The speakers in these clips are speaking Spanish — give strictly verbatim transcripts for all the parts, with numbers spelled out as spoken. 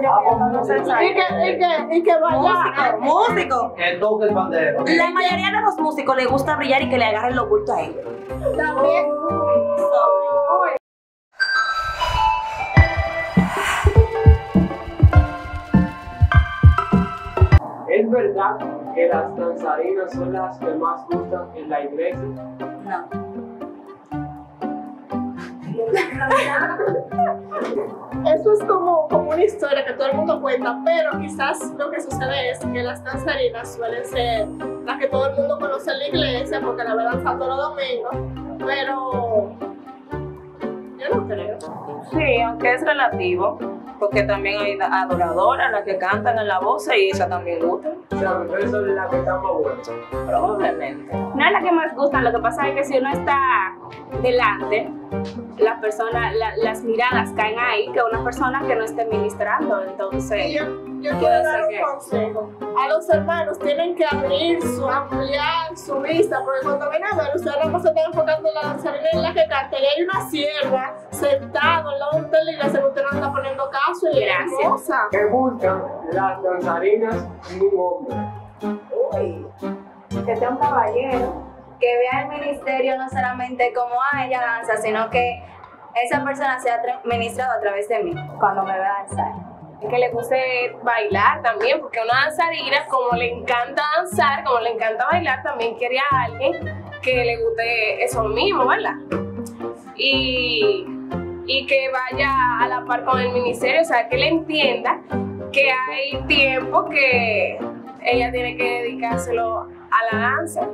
Y que, y que, y que vaya. Músico, músico. Que toque el bandero. La mayoría de los músicos les gusta brillar y que le agarren los bultos a ellos. También. ¿Es verdad que las danzarinas son las que más gustan en la iglesia? No. Eso es como, como una historia que todo el mundo cuenta, pero quizás lo que sucede es que las danzarinas suelen ser las que todo el mundo conoce en la iglesia porque la verdad danzando los domingos, pero yo no creo. Sí, aunque es relativo, porque también hay adoradoras, las que cantan en la voz y esas también gustan. Las mujeres son las que están más buenas. Probablemente. No es la que más gustan, lo que pasa es que si uno está delante, las personas, la, las miradas caen ahí, que una persona que no esté ministrando, entonces... Yo, yo quiero dar un que... consejo. A los hermanos tienen que abrir, su, ampliar su vista, porque cuando ven a ver, ustedes no se están enfocando en la danzarina en la que canta, y hay una sierva sentada al lado de la iglesia que usted no está poniendo caso y hermosa. ¿Qué buscan las danzarinas y un hombre? Uy, que sea un caballero. Que vea el ministerio no solamente como ah, ella danza, sino que esa persona sea ministrada a través de mí cuando me vea danzar. Que le guste bailar también, porque una danzarina, como le encanta danzar, como le encanta bailar, también quería a alguien que le guste eso mismo, ¿verdad? Y, y que vaya a la par con el ministerio, o sea, que le entienda que hay tiempo que ella tiene que dedicárselo a la danza.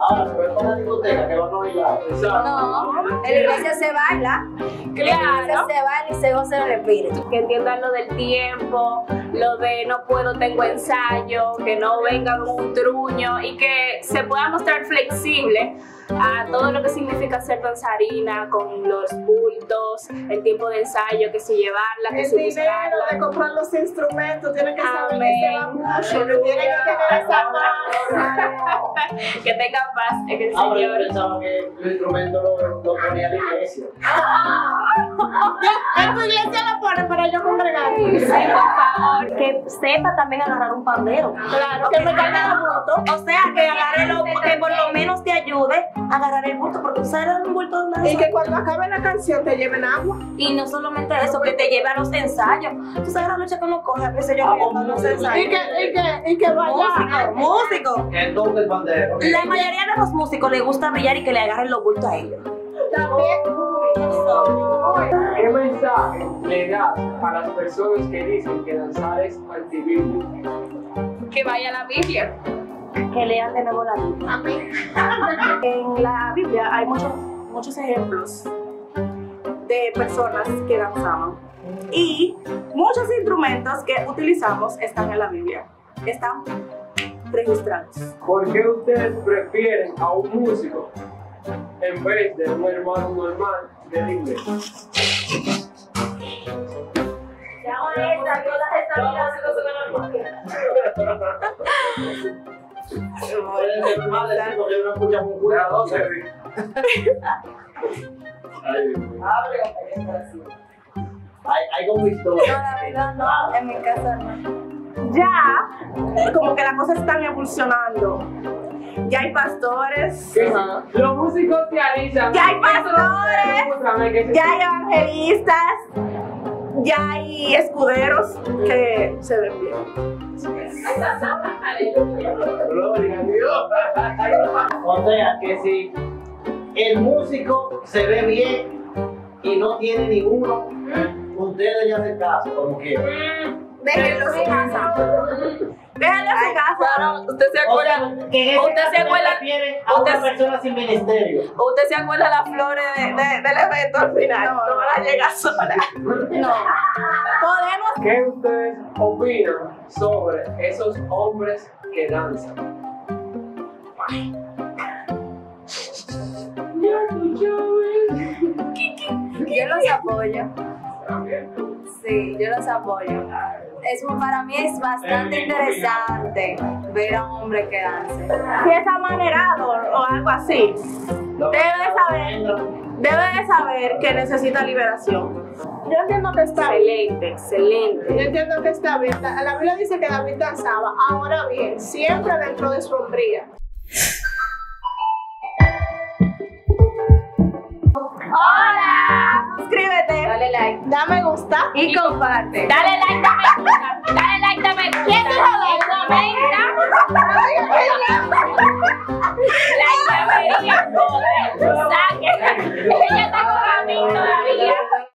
Ahora, ¿cuál es la discoteca que van a bailar? No, en la iglesia se baila. Claro. En la iglesia se baila y se goza el espíritu. Que entiendan lo del tiempo, lo de no puedo, tengo ensayo, que no vengan un truño y que se pueda mostrar flexible a todo lo que significa ser danzarina, con los bultos, el tiempo de ensayo, que si llevarla, que el si buscarla. El dinero de comprar los instrumentos, tienen que saber que se va mucho, que tienen que tener esa paz. Que tenga paz en el Señor. Yo pensaba que los instrumentos lo, lo ponía la iglesia. En tu iglesia lo pone para yo congregar. Sí, por favor. Que sepa también agarrar un pandero. Claro, que me cargue la moto. O sea, que agarre lo que por lo menos te ayude agarrar el bulto, porque usted era un bulto de una. Y que cuando acabe la canción te lleven agua. Y no solamente eso, que te lleve a los ensayos. Tú sabes la lucha que uno coge, a veces yo voy a los ensayos. Y que, y que, y que vaya. Músico. Que toque el bandero. La mayoría de los músicos les gusta brillar y que le agarren los bultos a ellos. También. ¿Qué mensaje le das a las personas que dicen que danzar es antibíblico? Que vaya a la Biblia. Que lean de nuevo la Biblia. Amén. En la Biblia hay muchos, muchos ejemplos de personas que danzaban y muchos instrumentos que utilizamos están en la Biblia, están registrados. ¿Por qué ustedes prefieren a un músico en vez de un hermano normal de la iglesia? Ya honesta, todas estas vidas. Hay como historia. No, la verdad no, en mi casa no. Ya, como que las cosas están evolucionando. Ya hay pastores. Los músicos se alistan. Ya hay pastores. Ya hay evangelistas. Ya hay escuderos que se ven bien. Gloria a Dios. O sea que si el músico se ve bien y no tiene ninguno, ustedes ya hacen caso, como quieran. Déjenlos en casa. Déjenlos en casa. Usted se acuerda. O sea, que usted se acuerda. A una persona sin ministerio. Usted se acuerda las flores de, de, del evento al final. No, no la llega sola. No. Podemos. ¿Qué ustedes opinan sobre esos hombres que danzan? Yo los apoyo. Sí, yo los apoyo. Es, para mí es bastante interesante ver a un hombre que dance. Si es amanerado o algo así, debe de saber, debe de saber que necesita liberación. Yo entiendo que está bien. Excelente, excelente. Yo entiendo que está bien. La Biblia dice que David danzaba. Ahora bien, siempre dentro de su hombría. ¡Hola! Suscríbete. Dale like. Dame gusta. Y, y comparte. Dale like, dame gusta. Dale like, dame gusta. Dale like, dame gusta.